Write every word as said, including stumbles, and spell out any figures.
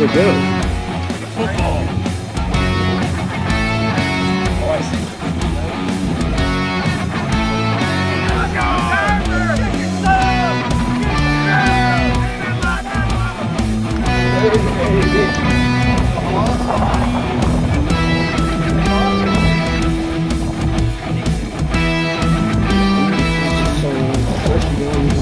to do. Football. Oh, I see. So,